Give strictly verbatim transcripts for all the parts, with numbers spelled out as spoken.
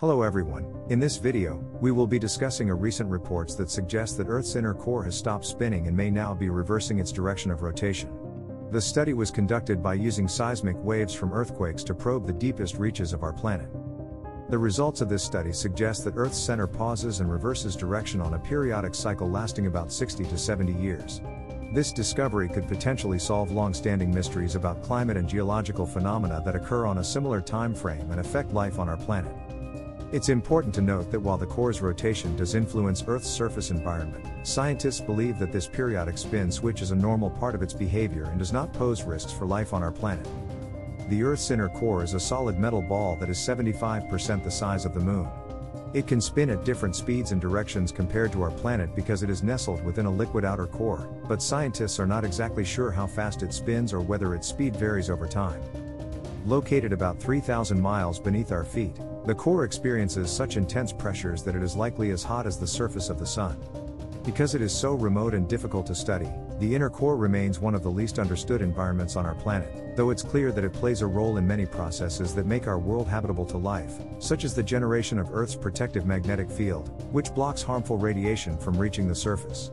Hello everyone, in this video, we will be discussing a recent reports that suggest that Earth's inner core has stopped spinning and may now be reversing its direction of rotation. The study was conducted by using seismic waves from earthquakes to probe the deepest reaches of our planet. The results of this study suggest that Earth's center pauses and reverses direction on a periodic cycle lasting about sixty to seventy years. This discovery could potentially solve long-standing mysteries about climate and geological phenomena that occur on a similar time frame and affect life on our planet. It's important to note that while the core's rotation does influence Earth's surface environment, scientists believe that this periodic spin switch is a normal part of its behavior and does not pose risks for life on our planet. The Earth's inner core is a solid metal ball that is seventy-five percent the size of the Moon. It can spin at different speeds and directions compared to our planet because it is nestled within a liquid outer core, but scientists are not exactly sure how fast it spins or whether its speed varies over time. Located about three thousand miles beneath our feet, the core experiences such intense pressures that it is likely as hot as the surface of the Sun. Because it is so remote and difficult to study, the inner core remains one of the least understood environments on our planet, though it's clear that it plays a role in many processes that make our world habitable to life, such as the generation of Earth's protective magnetic field, which blocks harmful radiation from reaching the surface.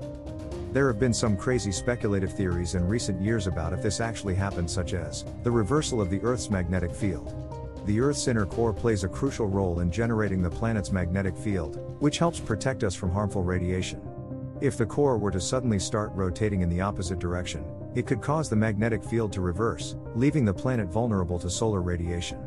There have been some crazy speculative theories in recent years about if this actually happened, such as the reversal of the Earth's magnetic field. The Earth's inner core plays a crucial role in generating the planet's magnetic field, which helps protect us from harmful radiation. If the core were to suddenly start rotating in the opposite direction, it could cause the magnetic field to reverse, leaving the planet vulnerable to solar radiation.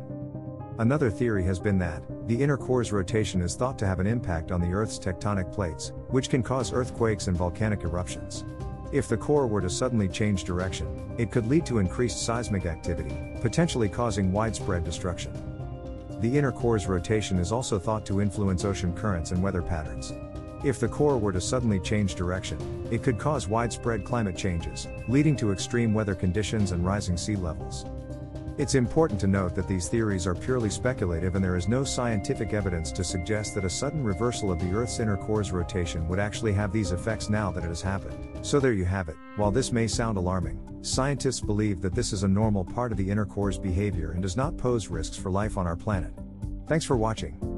Another theory has been that the inner core's rotation is thought to have an impact on the Earth's tectonic plates, which can cause earthquakes and volcanic eruptions. If the core were to suddenly change direction, it could lead to increased seismic activity, potentially causing widespread destruction. The inner core's rotation is also thought to influence ocean currents and weather patterns. If the core were to suddenly change direction, it could cause widespread climate changes, leading to extreme weather conditions and rising sea levels. It's important to note that these theories are purely speculative and there is no scientific evidence to suggest that a sudden reversal of the Earth's inner core's rotation would actually have these effects now that it has happened. So there you have it. While this may sound alarming, scientists believe that this is a normal part of the inner core's behavior and does not pose risks for life on our planet. Thanks for watching.